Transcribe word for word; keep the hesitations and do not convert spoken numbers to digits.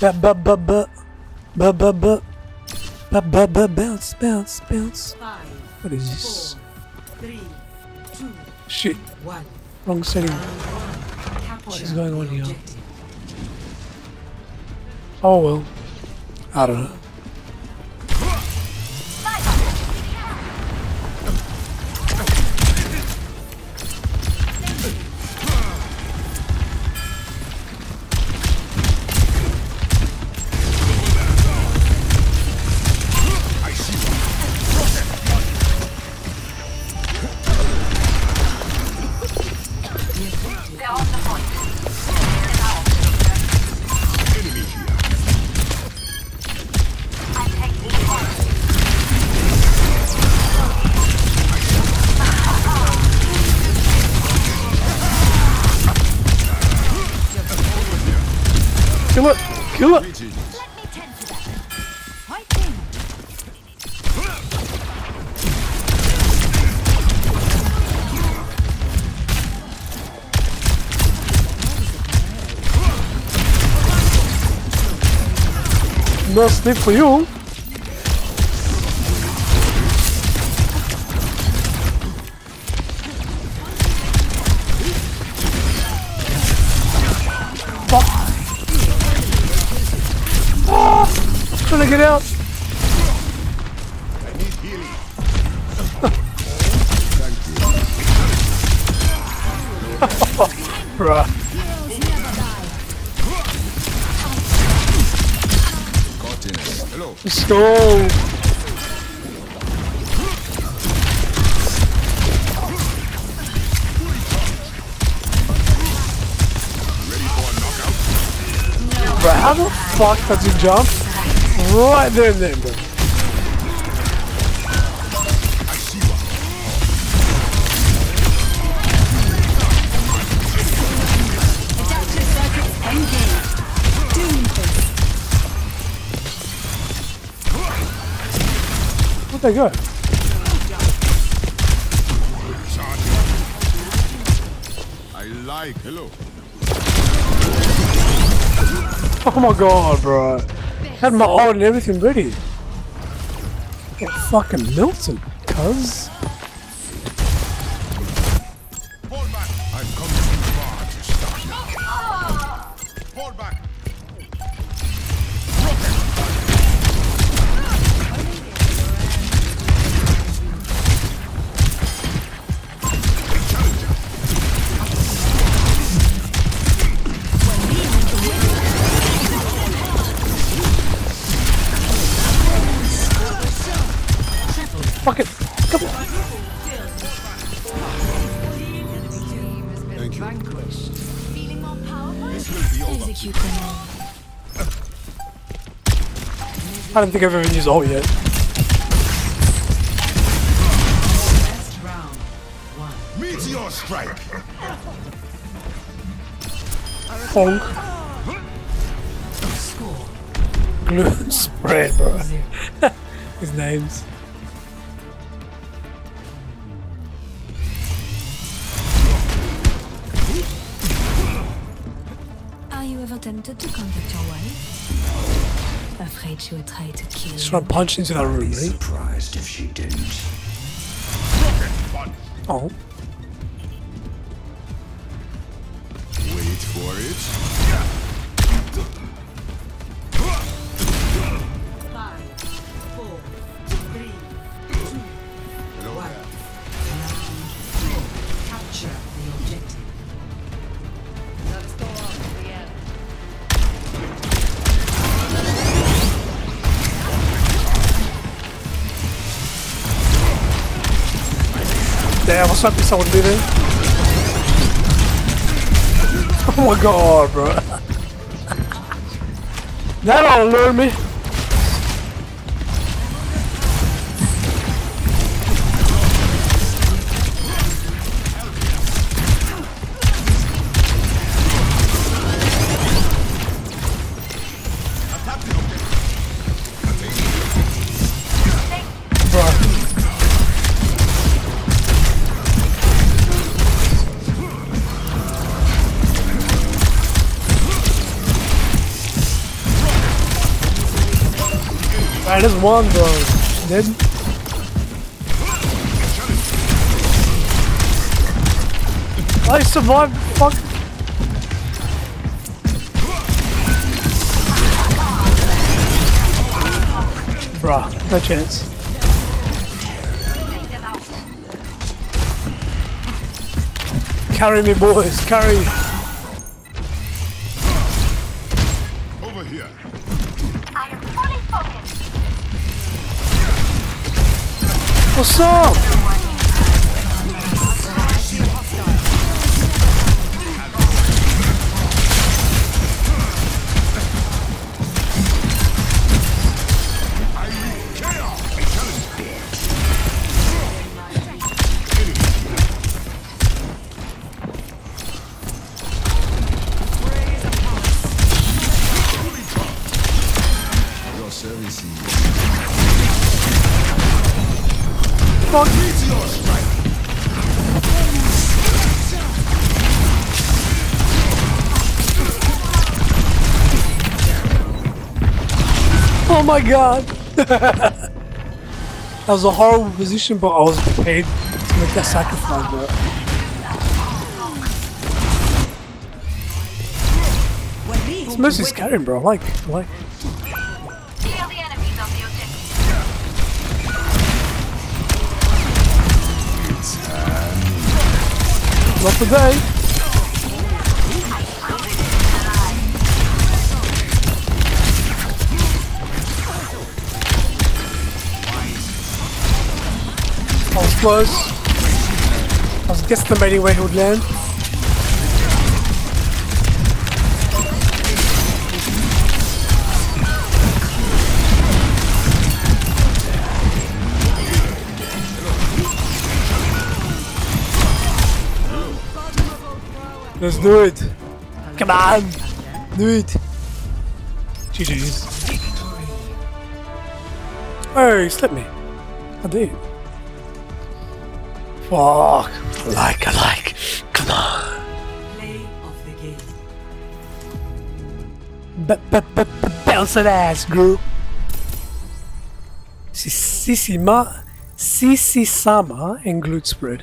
Bounce, bounce, bounce. Five, what is this? Four, three, two, shit. One. Wrong setting. What's going on here? Oh well. I don't know. Kill it! Kill it! Let me tend to that. White thing. No sleep for you. Trying to get out. I need healing. Thank you. Bruh. Hello. Let's go. Bruh, how the fuck does he jump? Right there, there, bro. Where'd they go? I like hello. Oh my god, bro. I had my ult and everything ready. Get fucking melted, cuz. Fall back. I've come too far to start. Fall back. Fuck it! Come on! Thank you. Feeling more powerful? This will be over. Execute them all. I don't think I've ever used ult yet. Last round. One. Meteor strike! Honk. Score. Glue spray, bro. His name's... Tempted to contact your wife? Afraid she would try to kill you. Should I punch into that room, really? I'd be surprised if she didn't. Oh. Wait for it. Five, four, three, two, one. Capture the objective. Damn, I was hoping someone did it. Oh my god, bro. That all learned me. Alright, that's one, bro. Dead. I survived, fuck. Bruh, no chance. Carry me, boys, carry. Over here. I am fully focused. What's up? Fuck. Oh my god! That was a horrible position, but I was prepared to make that sacrifice, bro. This mercy's carrying, bro. Like, like. Not today. I was close. I was guesstimating where he would land. Let's do it! Come on! Do it! G G's. Oh, he slapped me. I did. Fuck! Like, I like. Come on! Play of the game. Bounce that ass, group! Sissima. Sissisama and glute spread.